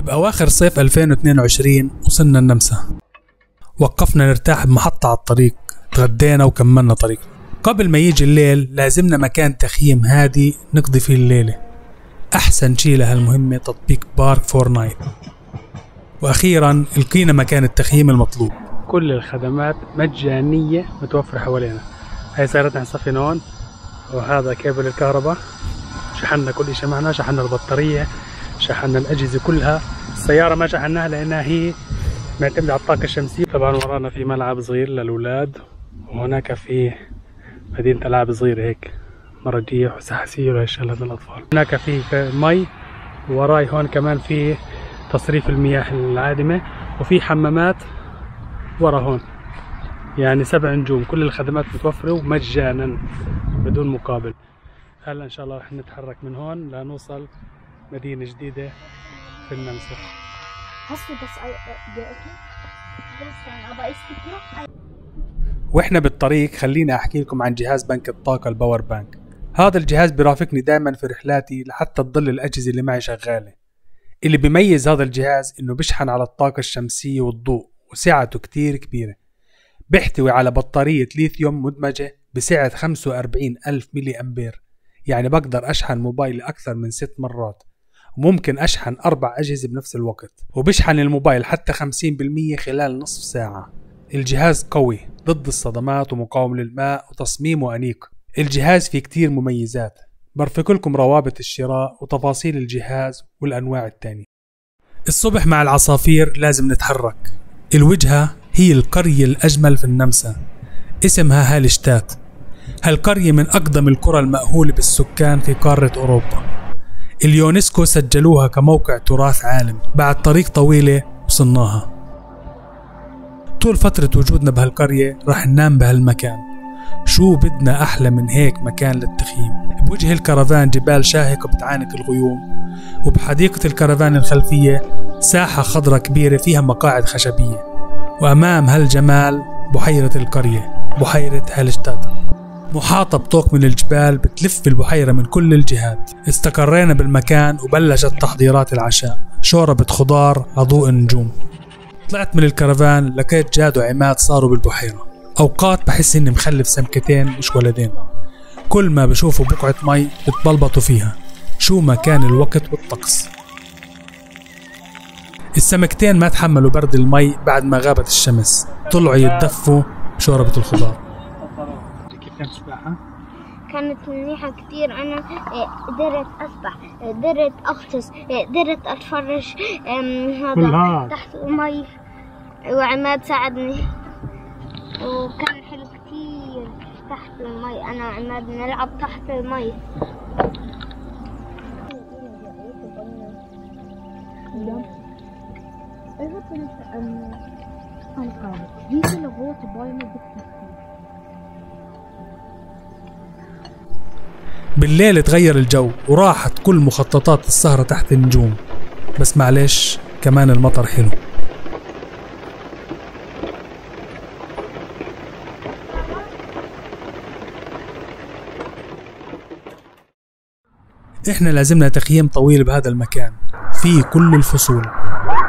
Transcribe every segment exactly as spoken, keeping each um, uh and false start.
بأواخر صيف ألفين واثنين وعشرين وصلنا النمسا، وقفنا نرتاح بمحطة على الطريق، تغدينا وكملنا طريق. قبل ما يجي الليل لازمنا مكان تخييم هادي نقضي فيه الليلة. أحسن شي لهالمهمة تطبيق بارك فور نايت. وأخيرا لقينا مكان التخييم المطلوب، كل الخدمات مجانية متوفرة حوالينا. هاي سيارتنا صفي هون، وهذا كابل الكهرباء، شحننا كل شيء معنا، شحننا البطارية، شحننا الأجهزة كلها. السيارة ما شحناها لأنها هي معتمدة على الطاقة الشمسية. طبعا ورانا في ملعب صغير للأولاد، وهناك في مدينة ألعاب صغيرة هيك مرجيح وسحاسير وهالشيء للأطفال. هناك في مي، وراي هون كمان في تصريف المياه العادمة، وفي حمامات ورا هون. يعني سبع نجوم، كل الخدمات متوفرة ومجانا بدون مقابل. هلا إن شاء الله رح نتحرك من هون لنوصل مدينة جديدة في النمسا. واحنا بالطريق خليني احكي لكم عن جهاز بنك الطاقة الباور بانك. هذا الجهاز برافقني دائما في رحلاتي لحتى تضل الأجهزة اللي معي شغالة. اللي بيميز هذا الجهاز انه بشحن على الطاقة الشمسية والضوء، وسعته كتير كبيرة. بيحتوي على بطارية ليثيوم مدمجة بسعة خمسة وأربعين ألف ميلي أمبير، يعني بقدر أشحن موبايلي أكثر من ست مرات، وممكن أشحن أربع أجهزة بنفس الوقت، وبشحن الموبايل حتى خمسين بالمية خلال نصف ساعة. الجهاز قوي ضد الصدمات ومقاوم للماء، وتصميمه أنيق. الجهاز فيه كتير مميزات، برفق لكم روابط الشراء وتفاصيل الجهاز والأنواع التانية. الصبح مع العصافير لازم نتحرك. الوجهة هي القرية الأجمل في النمسا، اسمها هالشتات. هالقرية من أقدم القرى المأهولة بالسكان في قارة أوروبا. اليونسكو سجلوها كموقع تراث عالم. بعد طريق طويلة وصلناها. طول فترة وجودنا بهالقرية رح ننام بهالمكان، شو بدنا أحلى من هيك مكان للتخييم. بوجه الكرفان جبال شاهقة بتعانق الغيوم، وبحديقة الكرفان الخلفية ساحة خضراء كبيرة فيها مقاعد خشبية، وأمام هالجمال بحيرة القرية، بحيرة هالشتات، محاطة بطوق من الجبال بتلف البحيرة من كل الجهات. استقرينا بالمكان وبلشت تحضيرات العشاء، شوربة خضار على ضوء النجوم. طلعت من الكرفان لقيت جاد وعماد صاروا بالبحيرة. أوقات بحس إني مخلف سمكتين مش ولدين، كل ما بشوفوا بقعة مي بتبلبطوا فيها، شو ما كان الوقت والطقس. السمكتين ما تحملوا برد المي بعد ما غابت الشمس، طلعوا يتدفوا شوربة الخضار. كيف كانت السباحة؟ كانت منيحة كتير، أنا قدرت أسبح، قدرت أغطس، قدرت أتفرج هذا تحت المي، وعماد ساعدني وكان حلو كتير تحت المي. أنا وعماد بنلعب تحت المي. بالليل تغير الجو وراحت كل مخططات السهرة تحت النجوم، بس معلش كمان المطر حلو. احنا لازمنا تخييم طويل بهذا المكان فيه كل الفصول.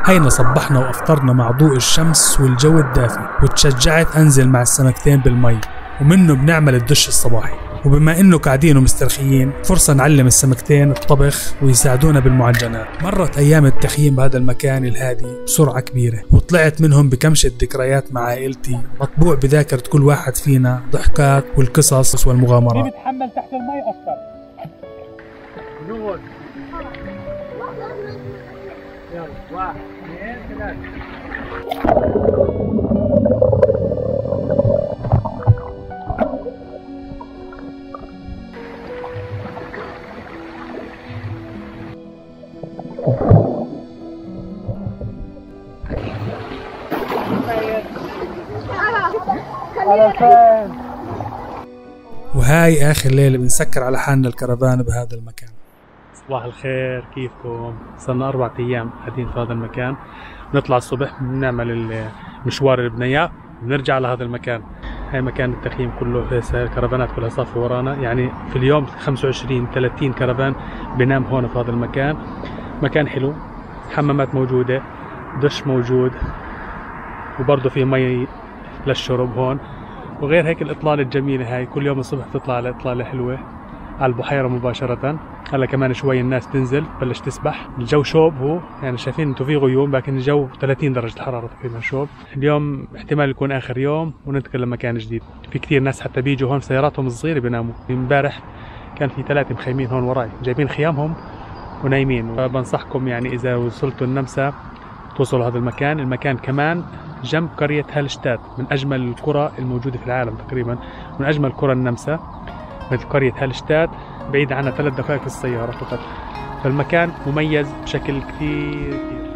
هينا صبحنا وافطرنا مع ضوء الشمس والجو الدافي، وتشجعت انزل مع السمكتين بالمي، ومنه بنعمل الدش الصباحي. وبما انه قاعدين ومسترخيين فرصة نعلم السمكتين الطبخ ويساعدونا بالمعجنات. مرت ايام التخييم بهذا المكان الهادي بسرعة كبيرة، وطلعت منهم بكمشة ذكريات مع عائلتي، مطبوع بذاكرة كل واحد فينا، ضحكات والقصص والمغامرات. مين بتحمل تحت المي اكثر؟ جود. يلا واحد اثنين ثلاثة. وهاي آخر ليلة بنسكر على حالنا الكرفان بهذا المكان. صباح الخير، كيفكم؟ صرنا أربعة أيام قاعدين في هذا المكان. بنطلع الصبح بنعمل المشوار اللي بدنا إياه، بنرجع لهذا المكان. هاي مكان التخييم كله، الكرفانات كلها صافي ورانا، يعني في اليوم خمسة وعشرين ثلاثين كرفان بنام هون في هذا المكان. مكان حلو، حمامات موجودة، دش موجود، وبرضه في مي للشرب هون، وغير هيك الإطلالة الجميلة هاي كل يوم الصبح بتطلع على إطلالة حلوة على البحيرة مباشرة. هلا كمان شوي الناس تنزل تبلش تسبح، الجو شوب هو، يعني شايفين انتم في غيوم لكن الجو ثلاثين درجة الحرارة تقريبا شوب. اليوم احتمال يكون آخر يوم وننتقل لمكان جديد. في كثير ناس حتى بيجوا هون سياراتهم الصغيرة بيناموا، امبارح كان في ثلاثة مخيمين هون وراي جايبين خيامهم ونايمين. فبنصحكم يعني إذا وصلتوا النمسا توصلوا هذا المكان، المكان كمان جنب قرية هالشتات، من أجمل القرى الموجودة في العالم تقريبا، من أجمل قرى النمسا مثل قرية هالشتات، بعيد عنها ثلاث دقائق بالسيارة فقط، فالمكان مميز بشكل كثير كبير.